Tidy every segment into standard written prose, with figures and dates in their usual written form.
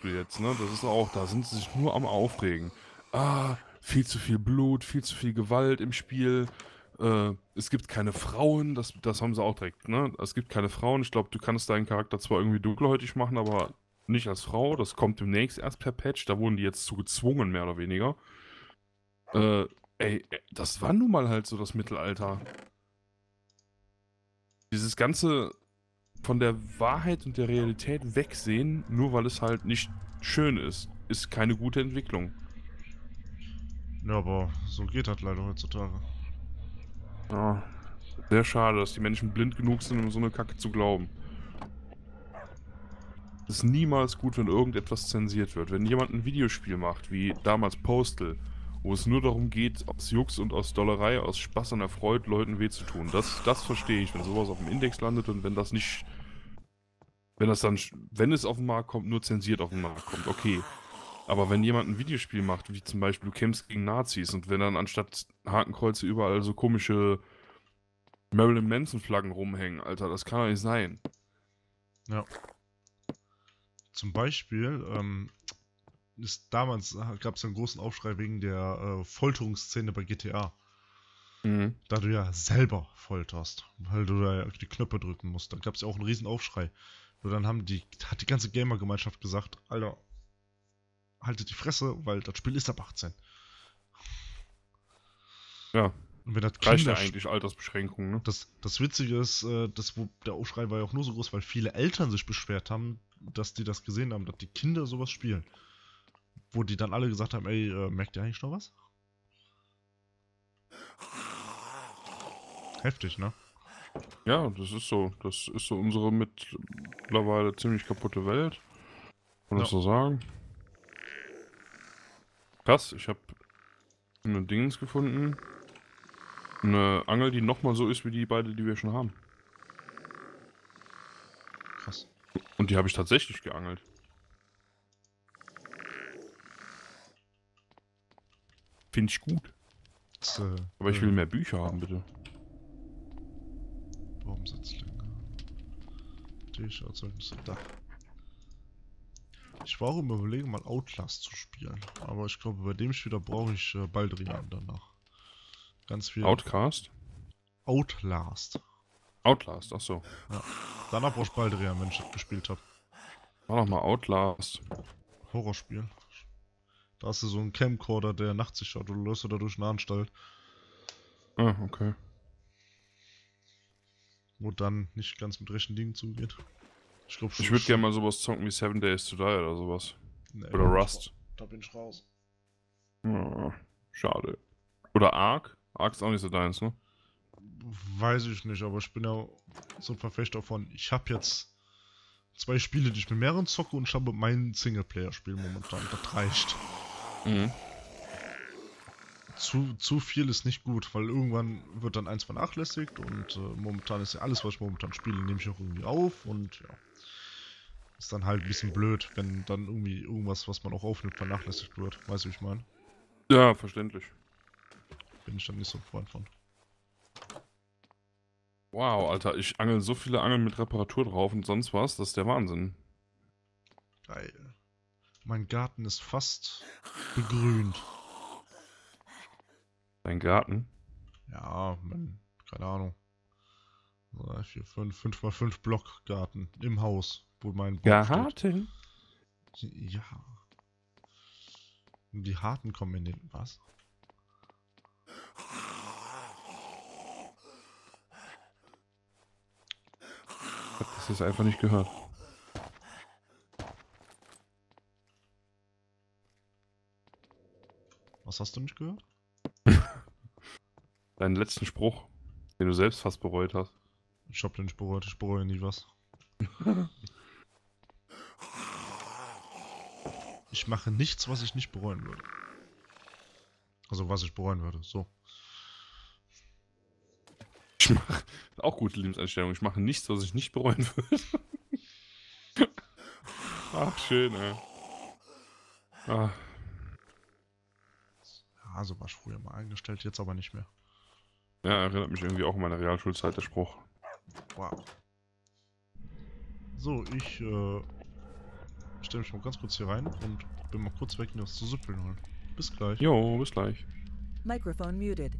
Beispiel jetzt, ne? Das ist auch, da sind sie sich nur am Aufregen. Ah, viel zu viel Blut, viel zu viel Gewalt im Spiel. Es gibt keine Frauen, das haben sie auch direkt, ne? Es gibt keine Frauen. Ich glaube, du kannst deinen Charakter zwar irgendwie dunkelhäutig machen, aber nicht als Frau. Das kommt demnächst erst per Patch. Da wurden die jetzt zu gezwungen, mehr oder weniger. Ey, das war nun mal halt so das Mittelalter. Dieses ganze von der Wahrheit und der Realität wegsehen, nur weil es halt nicht schön ist, ist keine gute Entwicklung. Ja, aber so geht das leider heutzutage. Ja, sehr schade, dass die Menschen blind genug sind, um so eine Kacke zu glauben. Es ist niemals gut, wenn irgendetwas zensiert wird. Wenn jemand ein Videospiel macht, wie damals Postal, wo es nur darum geht, aus Jux und aus Dollerei, aus Spaß und Erfreut Leuten weh zu tun. Das verstehe ich, wenn sowas auf dem Index landet und wenn das nicht, wenn es auf den Markt kommt, nur zensiert auf den Markt kommt, okay. Aber wenn jemand ein Videospiel macht, wie zum Beispiel du kämpfst gegen Nazis und wenn dann anstatt Hakenkreuze überall so komische Marilyn Manson Flaggen rumhängen, Alter, das kann doch nicht sein. Ja. Zum Beispiel damals gab es einen großen Aufschrei wegen der Folterungsszene bei GTA. Mhm. Da du ja selber folterst, weil du da die Knöpfe drücken musst. Da gab es ja auch einen riesen Aufschrei. Nur dann hat die ganze Gamer-Gemeinschaft gesagt, Alter, haltet die Fresse, weil das Spiel ist ab 18. Ja. Und wenn das reicht ja eigentlich Altersbeschränkungen, ne? Das Witzige ist, der Aufschrei war ja auch nur so groß, weil viele Eltern sich beschwert haben, dass die das gesehen haben, dass die Kinder sowas spielen. Wo die dann alle gesagt haben, ey, merkt ihr eigentlich noch was? Heftig, ne? Ja, das ist so. Das ist so unsere mittlerweile ziemlich kaputte Welt. Kann man das so sagen? Krass, ich habe eine Dingens gefunden. Eine Angel, die nochmal so ist wie die beiden, die wir schon haben. Krass. Und die habe ich tatsächlich geangelt. Finde ich gut. Aber ich will mehr Bücher haben, bitte. Baumsitzlinge. T-Shirt-Zeugnisse. Da. Ich war auch im Überlegen, mal Outlast zu spielen. Aber ich glaube, bei dem Spiel, da brauche ich Baldrian danach. Ganz viel. Outcast? Outlast. Outlast, achso. Ja. Danach brauche ich Baldrian, wenn ich das gespielt habe. Mach doch mal Outlast. Horrorspiel. Da hast du so einen Camcorder, der nachts sich schaut, oder läufst du da durch eine Anstalt. Ah, okay. Wo dann nicht ganz mit rechten Dingen zugeht. Ich würde gerne mal sowas zocken wie 7 Days to Die oder sowas. Nee, oder Rust. Da bin ich raus. Ja, schade. Oder Ark? Ark ist auch nicht so deins, ne? Weiß ich nicht, aber ich bin ja so ein Verfechter von, ich habe jetzt 2 Spiele, die ich mit mehreren zocke und ich habe mein Singleplayer-Spiel momentan. Das reicht. Mhm. Zu viel ist nicht gut, weil irgendwann wird dann eins vernachlässigt und momentan ist ja alles, was ich momentan spiele, nehme ich auch irgendwie auf und ja. Ist dann halt ein bisschen blöd, wenn dann irgendwie irgendwas, was man auch aufnimmt, vernachlässigt wird. Weißt du, wie ich meine? Ja, verständlich. Bin ich dann nicht so ein Freund von. Wow, Alter, ich angel so viele Angeln mit Reparatur drauf und sonst was, das ist der Wahnsinn. Geil. Mein Garten ist fast begrünt. Dein Garten? Ja, keine Ahnung. 5 mal 5 Block Garten im Haus, wo mein Baum Garten? Steht. Ja. Und die Harten kommen in den... Was? Ich hab das jetzt einfach nicht gehört. Was hast du nicht gehört? Deinen letzten Spruch, den du selbst fast bereut hast. Ich hab den nicht bereut, ich bereue nie was. Ich mache nichts, was ich nicht bereuen würde. Also was ich bereuen würde, so. Ich mache, auch gute Lebenseinstellung, ich mache nichts, was ich nicht bereuen würde. Ach, schön, ey. Ah. Ja, so war ich früher mal eingestellt, jetzt aber nicht mehr. Ja, erinnert mich irgendwie auch an meine Realschulzeit, der Spruch. Wow. So, ich Ich stelle mich mal ganz kurz hier rein und bin mal kurz weg, mir was zu süppeln holen. Bis gleich. Jo, bis gleich. Mikrofon muted.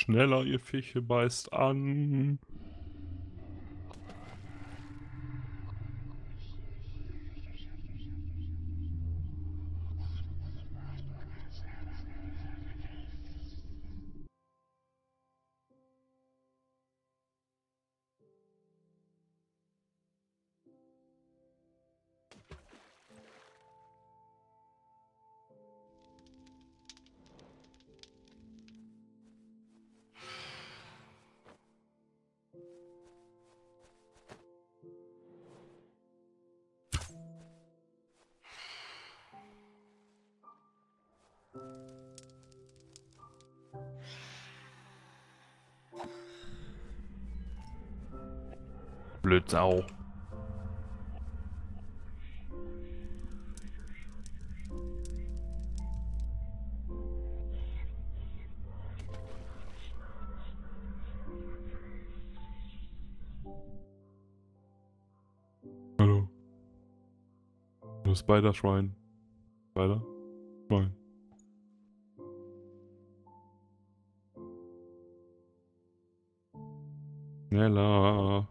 Schneller, ihr Fische, beißt an. Blödsau. Hallo. Nur Spider-Schwein. Spider? Schwein. Schneller.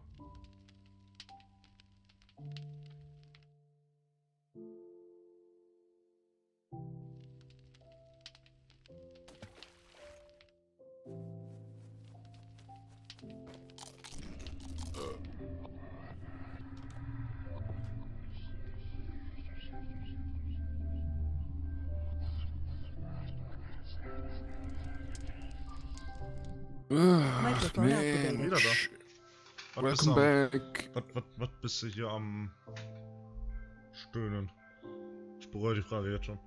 Welcome back. Was bist du hier am Stöhnen? Ich bereue die Frage jetzt schon.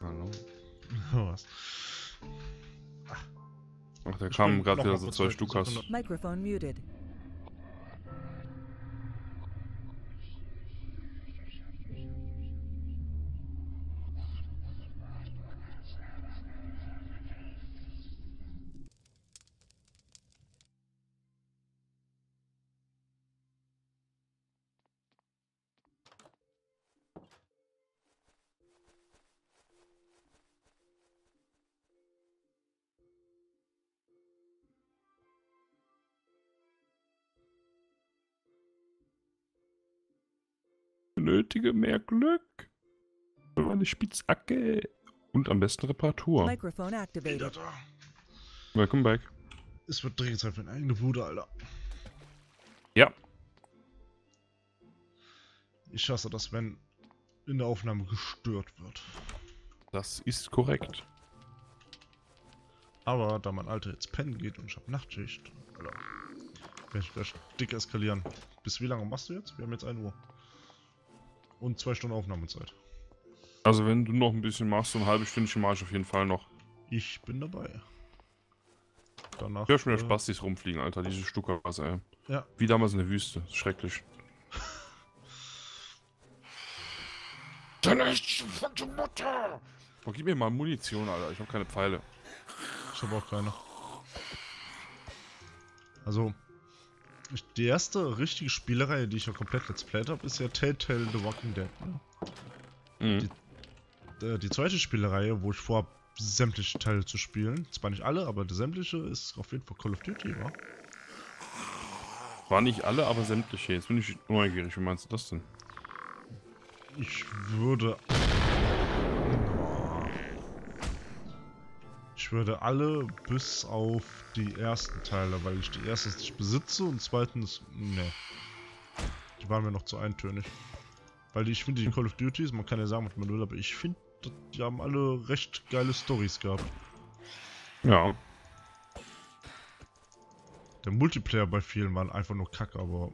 Hallo? Was? Ach, da kamen gerade wieder so 2 Stück hast. Mikrofon muted. Nötige mehr Glück. Eine Spitzhacke. Und am besten Reparatur. Mikrofon aktiviert. Welcome back. Es wird dringend Zeit für eine eigene Bude, Alter. Ja. Ich hasse das, wenn in der Aufnahme gestört wird. Das ist korrekt. Aber da mein Alter jetzt pennen geht und ich habe Nachtschicht, Alter, werde ich gleich dick eskalieren. Bis wie lange machst du jetzt? Wir haben jetzt 1 Uhr. Und 2 Stunden Aufnahmezeit. Also wenn du noch ein bisschen machst, so ein halbes Stündchen mache ich auf jeden Fall noch. Ich bin dabei. Danach... Ich höre schon wieder Spastis rumfliegen, Alter. Diese Stucker was, ey. Ja. Wie damals in der Wüste. Schrecklich. Von der Mutter! Boah, gib mir mal Munition, Alter. Ich habe keine Pfeile. Ich habe auch keine. Also... Die erste richtige Spielereihe, die ich ja komplett Let's Played habe, ist ja Telltale The Walking Dead. Mhm. Die zweite Spielereihe, wo ich vorhab, sämtliche Teile zu spielen, zwar nicht alle, aber die sämtliche ist auf jeden Fall Call of Duty, wa? War nicht alle, aber sämtliche. Jetzt bin ich neugierig. Wie meinst du das denn? Ich würde alle bis auf die ersten Teile, weil ich die erstens nicht besitze und zweitens, ne. Die waren mir noch zu eintönig. Weil ich finde, die Call of Duties, man kann ja sagen, was man will, aber ich finde, die haben alle recht geile Storys gehabt. Ja. Der Multiplayer bei vielen war einfach nur Kacke, aber